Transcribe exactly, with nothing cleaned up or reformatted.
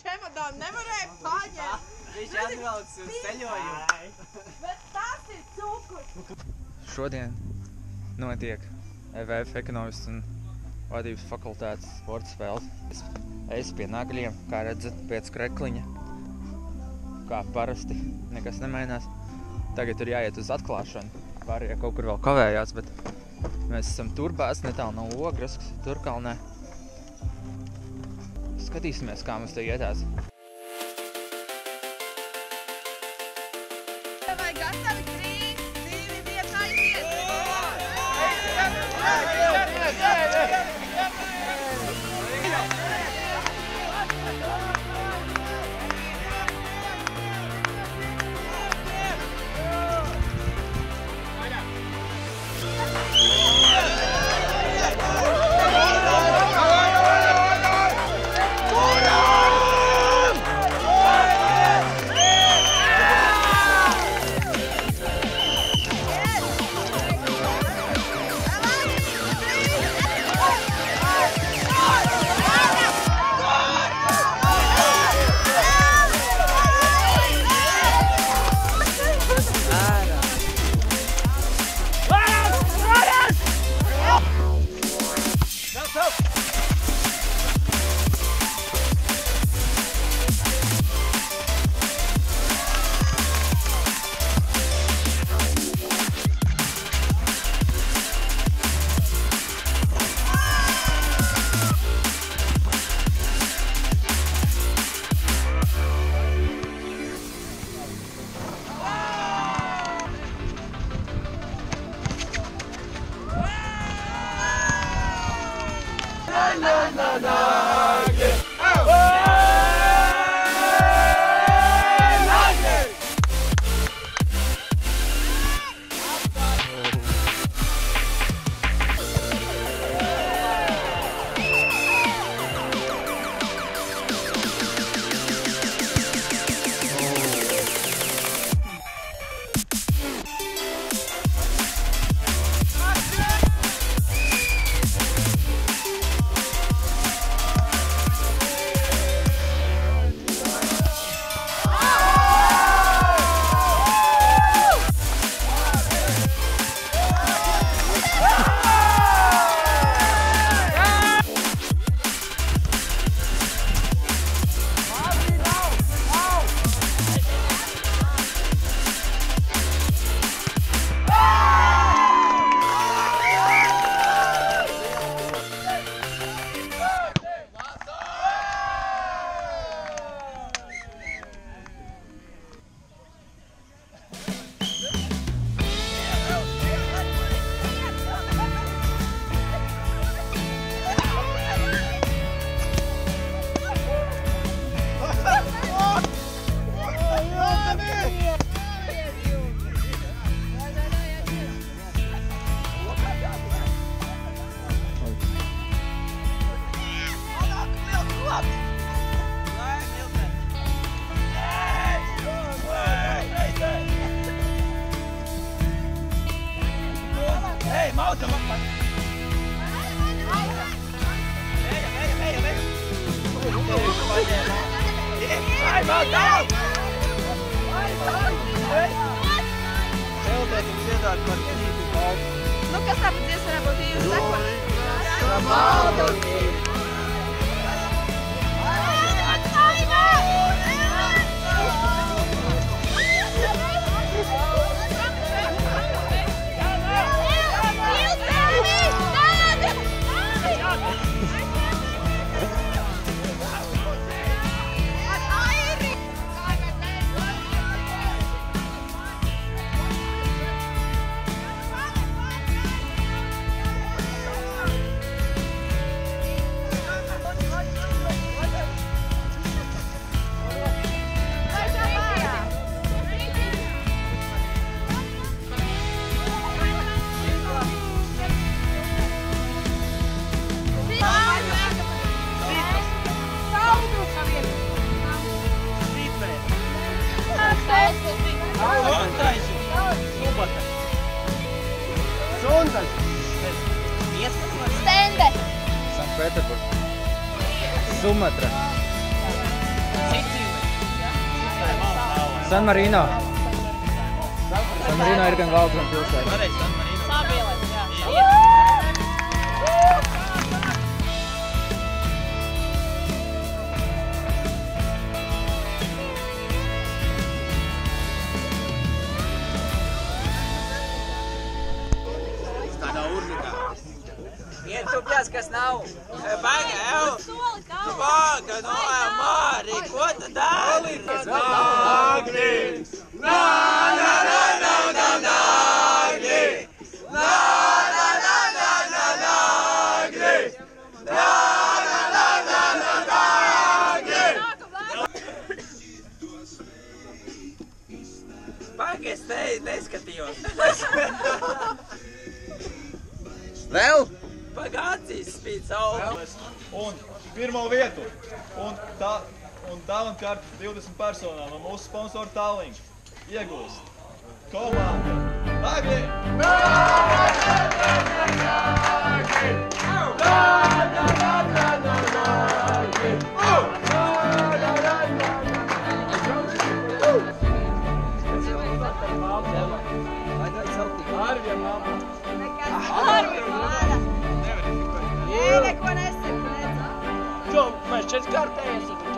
čemodānu nevarēju paņemt. Viņš atvelks uz ceļojumu. Bet tas ir cukurs. Šodien notiek B V E F ekonomistu un vadības fakultātes sporta spēles. Es eju pie Nagļiem, kā redzat, pēc krekliņa. Kā parasti, nekas nemainās. Tagad ir jāiet uz atklāšanu. Pārējā kaut kur vēl kavējās, bet mēs esam Turbās, netālu no Ogras, kas ir Turkalnē. Skatīsimies, kā mums te ietās. Vai gatavi? trīs, divi, viens, aiziet! Sumatra. San Marino. San Marino ir gan valsts, gan pilsēta. Kas nav baigā, jau? Baigā, no Māri, ko tu dāli? Nagļi! Nā, nā, nā, nā, nā, Nagļi! Nā, nā, nā, nā, nā, Nagļi! Nā, nā, nā, nā, nā, Nagļi! Baigā, es te neskatījos. Vēl? Pagācīs spīd savu. Un pirmo vietu. Un tālēm kārtas divdesmit personām. Un mūsu sponsori Tālīņš iegūst komanda Nagļi! Nagļi! Nagļi! Arviem mamma! Arviem mamma! Nē, neko neesi, neko neesi. Čo, mēs četkārtējies?